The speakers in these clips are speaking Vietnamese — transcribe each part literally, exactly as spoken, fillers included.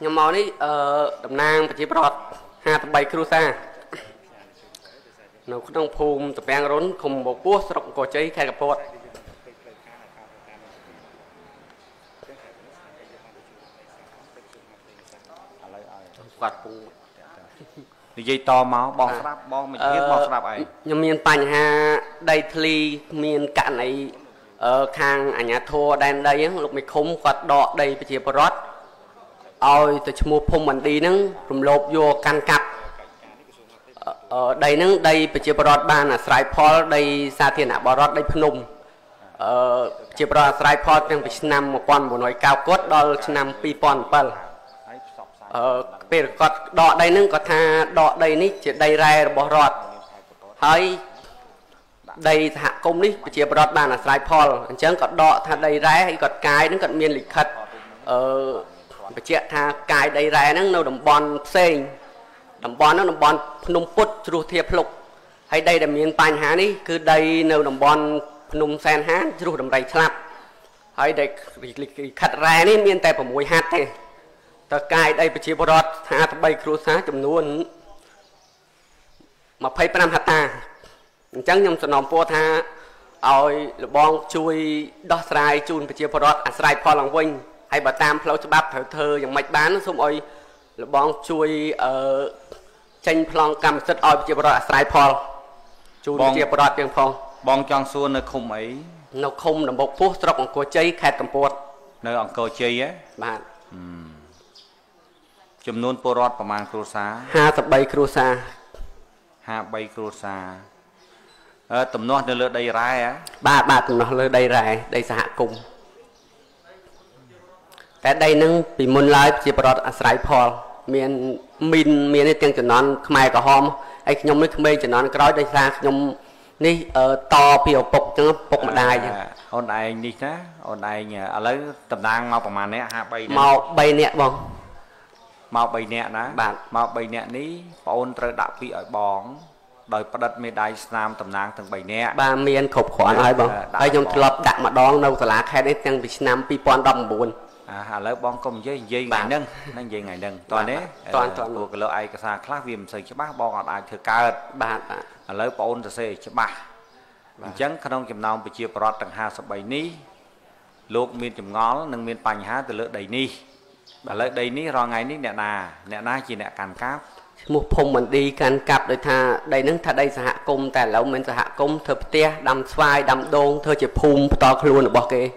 nhóm món đi đầm nang và chế bọt hà tập bay kêu xa nó không phun tập bang rốn cùng một búa rộng cổ cháy khai gặp bọt quạt phun dây to máu bong sáp bong mình biết bong sáp ấy nhóm miền tây hà đây thì miền cạn này ở khang ở nhà thua đan đây lúc mình khum quạt đọ đây và chế bọt ôi từ mua phong mình đi nắng rùm lột vô can cặp ở đây nắng đây bị chia bọt ban là sài pol đây xa thiên hạ bọt đây phân nùng ở chia bọt sài pol đang bị năm một con bộ nói cao cốt đo năm pi pon pal ở về cọt đọ đây nắng cọt tha đọ đây ní chỉ đây ra bọt hay đây hạ công ní bị chia bọt ban là sài pol anh chớ cọt đọ tha đây ra hay cọt cái nắng cọt miền lịch khật ở và chị tha cài đầy ra nó nâu đồng bọn xên đồng bọn nó đồng bọn nông phút rùa thiệp lục hay đây là miền tây hán đi cứ đây nâu đồng bọn nông sen hán rùa đồng đầy sạp hay đây khát ra đi miền tây và mùi hạt này ta cài đây và chị bó đọt hạt bay rùa xá chùm luôn mà phây bà năm hạt ta chẳng nhầm sẵn nòm bó tha ôi bọn chui đo sài chùn và chị bó đọt à sài phò lòng vinh hay bà tam phao cho bắp thở thơ những mạch bán xong ơi là bóng chui ở tranh phong cầm sắt oi chia bọt sài pol chui chia bọt tiếng phong bóng tròn xuân nó không ấy nó không là một phút trong cô chơi khai cầm bột nơi ông cầu chơi ấy bạn chấm nôn porot và mang cruza ha tập bay cruza ha bay cruza tầm nón nó lơ đầy rai á ba ba tầm nó lơ đầy rai đầy xã cùng cái đây nâng bị môn lái chỉ bảo là sài pol miền miền miền này tiếng cho nón khmer cả hôm anh nhom nước khmer cho nón cái đó đây ra nhom ní to biểu bộc chứ bộc mà đài ôn đài đi nhá ôn đài nhỉ lấy tầm đang mau mà này hạ bay mau bay nẹt bông mau bay nẹt đó bạn mau bay nẹt ní ôn trời đạo vị ở bóng đời bắt đất miền đài nam tầm đang từng bảy nẹt ba miền khục khoản ai bông ai nhom lập đạm mà đón đâu từ lá khai đến tiếng việt nam pi pon đầm buồn hà lỡ bong công với dây ngày nâng nâng dây ngày nâng toàn đấy toàn toàn của cái lỡ ai cái xa khác viêm xây cho bác bong ở ai thừa cát bạn lỡ bong từ xây cho bác chẳng khả năng chìm nòng bị chia bọt tầng hà sập bảy ní luộc miên chìm ngón nâng miên pành há từ lỡ đầy ní bà lỡ đầy ní rồi ngày ní nè nà nè nà chỉ nè càn cáp một phong mình đi càn cáp rồi thà đây nâng thà đây hạ công tại lẩu mình hạ công thập tia đầm xoay đầm đôn thơ chỉ phun to luôn ở bọc kia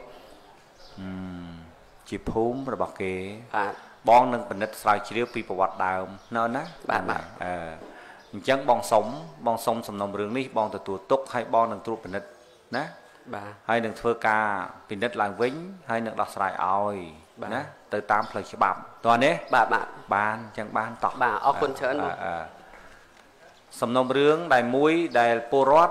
chỉ phun rồi bọc kề bong nâng bình đất xoay chỉ pi bọt đào nên á bạn bạn chẳng bong sống bong sống sầm nồng rừng ní bong từ tuột túc hay bong nâng tuột bình đất nè hay nâng phơi ca bình đất làng vĩnh hay nâng đọt xoay oi nè từ tám lời chỉ bám toàn đấy bạn bạn ban chẳng ban tọt bạn ở quân chấn sầm nồng rừng đài muối đài porot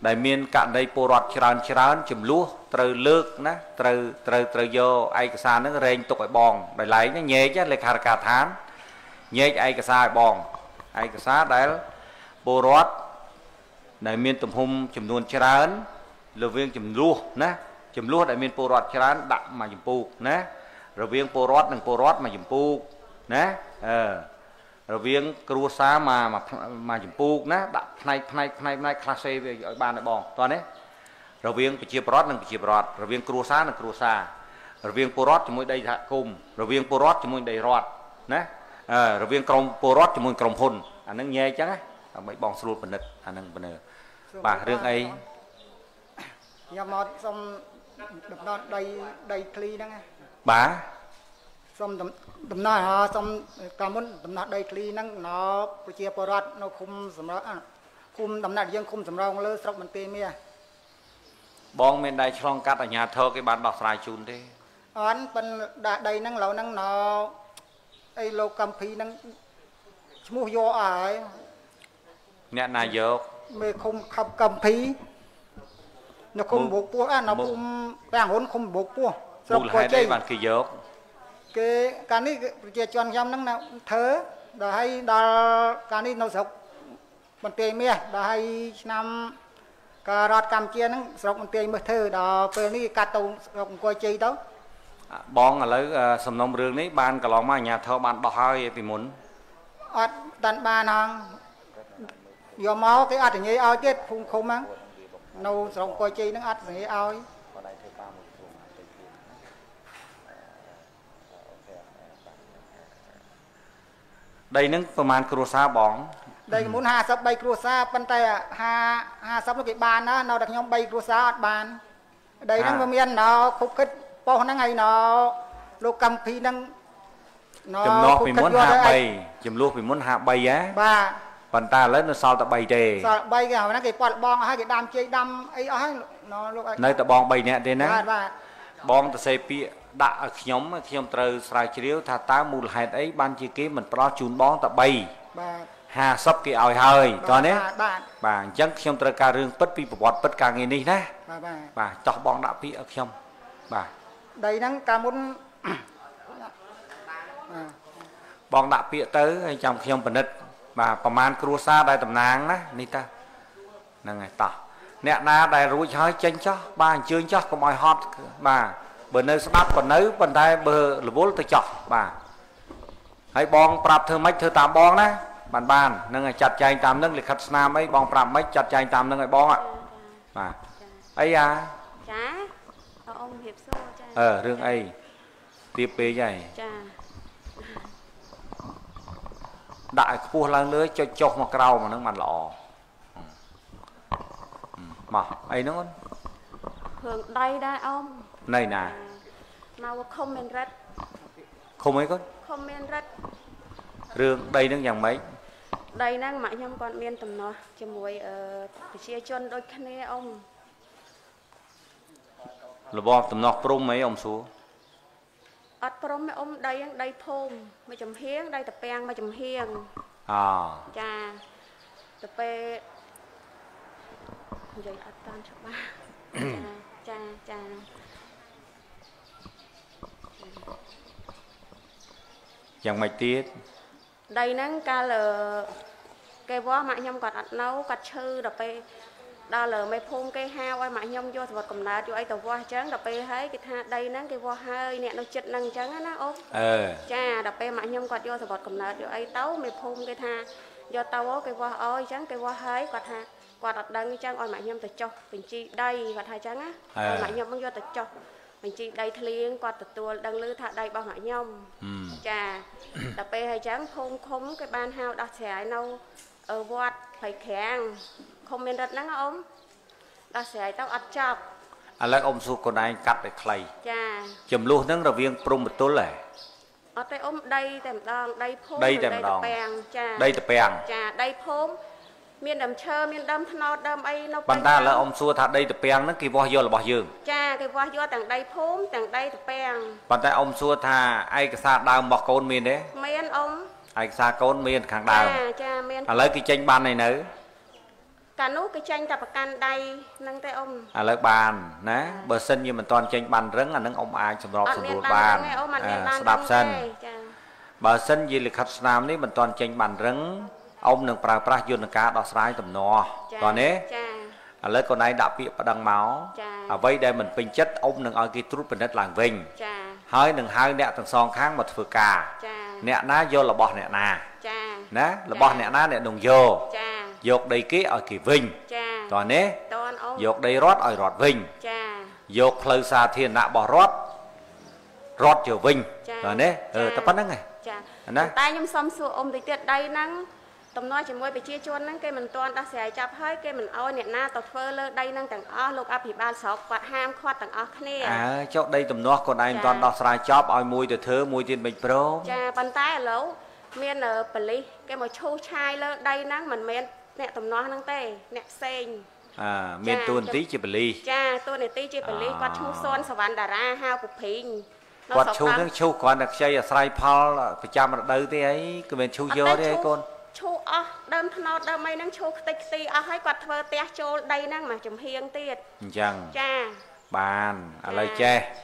đại miền cạn đây porot chán chán chìm lúa từ lược nè từ từ từ vô ai cả sa nó rèn tụi bòn đại lái nó nhẹ chứ lại cả cả tháng nhẹ ai cả sa bòn ai cả sa đại porot đại miền tụm hum chìm nuôn chán rồi viên chìm lúa nè chìm lúa đại miền porot chán đậm mà chìm puk nè rồi viên porot đằng porot mà chìm puk nè rồi viên cua xá mà mà mà chụp buộc nè đặt này này này này classe ở bàn ở bòn toàn đấy rồi viên bị chia bọt nè bị chia bọt rồi viên cua xá nè cua xá rồi viên porot cho mỗi đây hạ cùng rồi viên porot cho mỗi đây rọt nè rồi viên còng porot cho mỗi còng hồn anh đang nghe chứ mấy bòn sụt bình địch anh đang bình bà riêng ấy nhà mót xong đập nát đầy đầy cli đó nghe bà xong đầm nai ha xong cảm ơn đầm nai đây thì năng nó chia porát nó khum sầm ra khum đầm nai riêng khum sầm ra ông lơ sọc mình tê mía bong bên đây trong cát ở nhà thơ cái bàn đọc sài chun thế anh bên đây năng lẩu năng nó ai lẩu cam phi năng mua vô ai nè này vô mày khum khăm cam phi nó khum buộc buộc á nó khum đang hỗn khum buộc buộc sọc coi đây bàn kỳ vô cái cái này cái chuyện giam năng nào thớ đã hay đã cái này nó sọc mình tiền mía đã hay năm cà rọt cam chia năng sọc mình tiền mới thớ đã bên này cà tàu sọc coi chơi đâu bong ở lấy sầm nông rương đấy ban cả lòng mà nhà thợ ban bảo hai thì muốn ở tận ban hàng do máu cái ăn thì như ao chết phun không á nấu xong coi chi nó ăn thì như ao đây nâng phần màn cửa xa bóng đây muốn hà sắp bay cửa xa phân tay à hà hà sắp nó cái bàn á nó đặt nhóm bay cửa xa bàn đây nâng phần miên nó khúc khích bóng nó ngay nó lúc cầm phí nâng nó khúc khích vô đây chùm lúc mình muốn hạ bay á bà phần ta lớn nó sao ta bay trề sao bay cái hồi nó cái bóng bóng hay cái đam chơi đam ấy á nó lúc ấy nơi ta bóng bay nẹ thế ná bóng ta xe bịa đã nhóm nhóm trời sài chiếu thà tá mù hạt ấy ban chi ký mình pro chun bón tập bay hà sấp cái ỏi hơi cho nè bà chắc nhóm trời cà rương bất pi bọt bất càng ngày đi nè bà chọc bón đã pi ở nhóm bà đây đang ca muốn bón đã pi tới hay chồng nhóm bình đất bà bà man cua xa đây tầm nàng đó nita nàng ngày tỏ nè na đây rúi hơi chân cho bà chưa cho có mọi hot bà bởi nơi sắp còn nấu bàn tay bờ lúa tôi chọc bà hãy bong prap thơ mách thơ tám bong đấy bàn bàn nâng chặt chanh tám nâng lịch khát nam ấy bong prap mách chặt chanh tám nâng lại bong ạ bà ấy à ờ rương ấy tiếp bê vậy đại khu lang lưới cho chọc một rau mà nâng màn lọ mà ấy nó thường đây đây ông này nè nào comment rất không mấy con comment rất rương đây đang dòng mấy đây đang mãi nhâm con miên tầm nó chỉ muối chia chân đôi khay ông là bom tầm nó prom mấy ông số ở prom mấy ông đây đây phom mấy chấm hiếng đây tập bèn mấy chấm hiếng à cha tập bè vậy ở tam chục ba cha cha chẳng mày tiết đây nắng ca lờ cây vó mãi nhom còn ăn nấu cắt chư đập pe đa lờ mày phun cây hao ai mãi nhom vô vật cầm lá cho ai tàu vó trắng đập pe hết cái tha đây nắng cây vó hơi nè nó chật năng trắng á nó ốp cha đập pe mãi nhom còn vô vật cầm lá cho ai tấu mày phun cây tha do tàu cây vó ơi trắng cây vó hết còn tha còn đặt đằng trắng ai mãi nhom tịch cho bình chi đây và hai trắng á ai mãi nhom không vô tịch cho mình chỉ đầy thuyền qua từ tua đang lư thạ đầy bao hải nhom, trà, tập pe hay trắng không không cái ban hao đặt sẻ nâu ở vót phải khèng, không nên đặt nắng ống, đặt sẻ tao ăn chập. À lấy ông su con anh cắt để khay. Trà. Chấm luôn nắng là viên prom một tố lẻ. Ở đây ôm đây tèm đòn đây phom đây tèm đòn đây tập bèn trà đây phom miền đầm chơ miền đầm thọ đầm ấy nó bàn ta là ông xua thà đây tập bèn nó kỳ vò vô là bỏ giường cha cái vò vô tảng đây phốm tảng đây tập bèn bàn ta ông xua thà ai cái xa đào mọc côn miền đấy miền ông ai xa côn miền kháng đào à lấy cái tranh bàn này nữa cả nút cái tranh tập can đây nâng tay ông à lấy bàn nè bờ sân như mình toàn tranh bàn rớn là nâng ông ai sầm rọt sầm rụt bàn đạp sân bờ sân gì lịch khát nam đấy mình toàn tranh bàn rớn ông đừng phá phá dùn cá đỏ sái tầm nọ còn đấy lấy con này đã bị đằng máu ở vây đây mình pin chất ông đừng ở cái trút mình đất làng vinh hơi đừng hai nẹt thằng son kháng một phượt cà nẹt ná vô là bọt nẹt nà nè là bọt nẹt ná nẹt đồng vô dột đầy ký ở kỳ vinh còn đấy dột đầy rót ở rót vinh dột lời xa thiên nạ bỏ rót rót chiều vinh còn đấy ừ ta bắt nó này tay nhâm xăm xua ông thì tiệt đây nắng tầm nói chỉ mỗi bị chia chôn nắng cây mình toàn đã xài chập hơi cây mình ôi nẹt na tọt phơ lơ đây nắng tảng ó lục áp thì ba sáu quạt ham khoát tảng ó khné à chỗ đây tầm nói còn anh toàn đã xài chập ôi mùi từ thứ mùi tiền bình pro cha bàn tay lẩu miên ở bẩn lì cây mà châu chai lơ đây nắng mình miên nẹt tầm nói nắng tê nẹt xanh à miên tuần tí chỉ bẩn lì cha tuần này tí chỉ bẩn lì quạt châu son sầu vạn đà ra hao cục phình quạt châu nước châu còn đặc xây ở xài pal phải chăm ở đây thế ấy cứ miên châu vô đấy con chú ơ đâm thọ đâm ấy nắng chú tịch tì ơ hay quạt vơ té chô đây nắng mà chùm hiên tiệt chẳng cha bàn ở đây che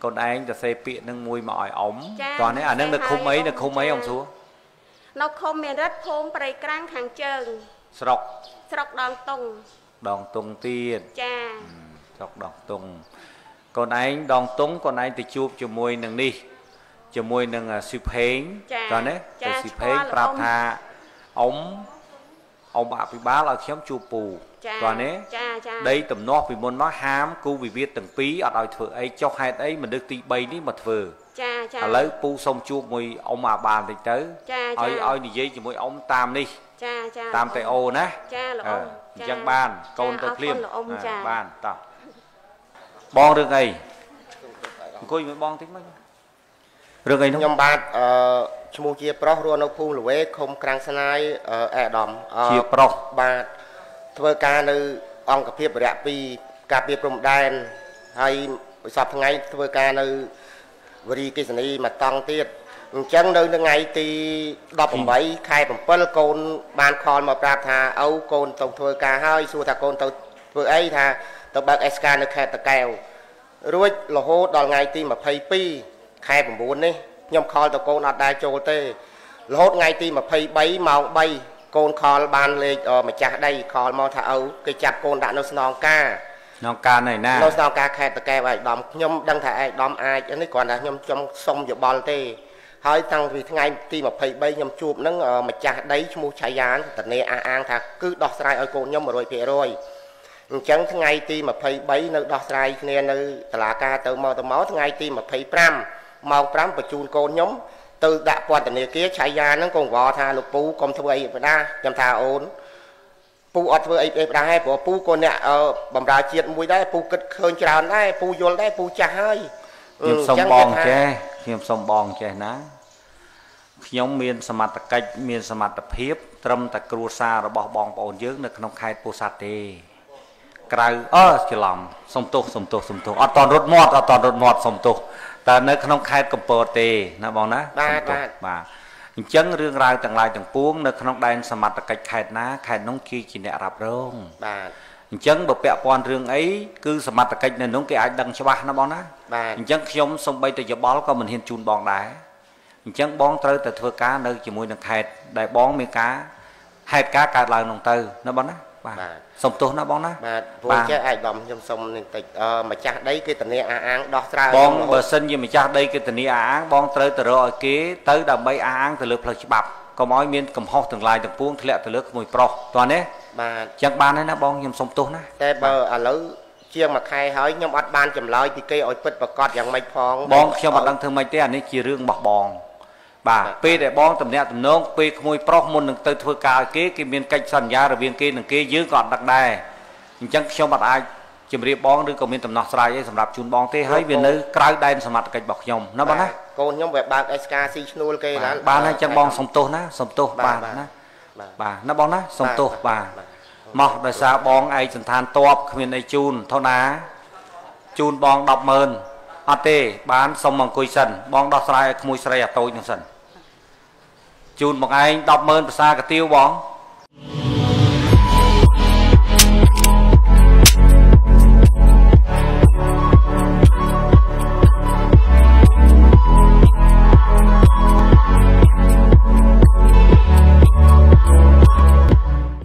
con anh cho xe pịa nâng mùi mọi ống còn đấy à nâng được không mấy được không mấy ông xuống nó không miền đất phôn bầy căng hàng trường sọc sọc đòn tùng đòn tùng tiệt cha sọc đòn tùng Còn anh đong túng còn anh thì chụp cho môi nâng đi cho môi nâng xịp hến còn đấy xịp hến prap tha ống ông bà bị bá là khiếm chụp bù còn đấy đây tầm nó vì muốn nó hám cứu vì biết từng pí ở đòi thử ấy cho hai ấy mình được tì bay đi mà thử à lấy pu xong chụp môi ông bà bàn thì tới ơi ơi thì dây cho môi ông tam đi tam tây ô nè dân bàn con tơ liêm bàn tao bong được ngày cô mới bong tiếng mấy được ngày nhóm bạn chúng chia pro luôn nó phun lưỡi không càng sai ẻ đầm chia pro bạn thưa ca nữ ông cà phê bạc pi cà phê bông đen hay sập ngay thưa ca nữ vì cái gì mà tăng tiết chẳng đâu ngày thì đọc bảy khai bằng phân con bàn con mà prap thà ấu con tổng thưa ca hơi xua thà con thưa ấy thà tàu bạc Ska nó khai tàu kéo, rồi là hố đòn ngày ti mà pay pi khai bằng bốn đấy, nhom call tàu con đặt đại châu tê, hốt ngày ti mà pay bảy màu bay, con call ban lê ở mà chặt đây call màu tháo cái chặt con đã nó non ca, non ca này nè, nó non ca khai tàu kéo vậy, đom nhom đang thải đom ai cho nên còn là nhom trong sông dọc bờ tê, hỏi tăng vì ngày ti mà pay bay nhom chụp nó ở mà chặt đấy mua chạy gián, tận này an an thà cứ đọt sai ở con nhom rồi về rồi. Chẳng ngày ti mà phải bấy nơi đo sai nên nơi là ca từ màu từ máu ngày ti mà phải pram màu pram và chun con nhóm từ đã qua từ kia chạy ra nó còn vò tha lục pu còn thưa ấy ra nhầm tha ổn pu ở thưa ấy ra hay của pu con nè bầm ra chiết mũi đấy pu kịch khơi tràn đấy pu vô đấy pu chả hơi nhầm sông bòn che nhầm sông bòn che ná nhóm miền sầm mặt cạch miền sầm mặt hiếp trâm tạc cua xa rồi bỏ bòn bòn dưới nó không khai pu sát đi Hãy subscribe cho kênh Ghiền Mì Gõ để không bỏ lỡ những video hấp dẫn sông tố nó bóng á, vô chế ai gom trong sông mà chắc đấy cái tình yêu áng đo ra bóng bờ sinh như mà chắc đây cái tình yêu áng bóng tới từ rồi kế tới đầm bay áng từ lượt là chỉ bạc có mỗi miếng cầm hoa từng lại từng vuông thì lại từ lượt mùi pro toàn đấy mà chắc ban đấy nó bóng trong sông tố nó thế bờ ở lỡ chia mà khai hỏi nhom ăn ban chầm lời thì cây ổi bứt và cọt dạng mày phong bóng theo mặt đăng thương mày thế anh ấy chỉ riêng bạc bòn bà p để bón tầm nè tầm nón p môi pro môn đừng tới thưa cao kế cái miền cạnh sàn nhà rồi miền kia đừng kia dưới còn đặc đài chẳng xem mặt ai chỉ riêng bón đừng có miền tầm nọ sai với sầm đạp chun bón thế hãy miền nơi cài đai sầm mặt cạnh bọc nhom nó bón á cô nhom về ba Ska Sinol kia là ba này chẳng bón sầm to ná sầm to bà bà nó bón á sầm to bà mọc đời xa bón ai chẳng than to miền ai chun thao ná chun bón đọc mền à tê bán sông bằng cối sần bón đọc sai mùi sai à tôi nhung sần chun một ngày đọc mơn xa cả tiêu bóng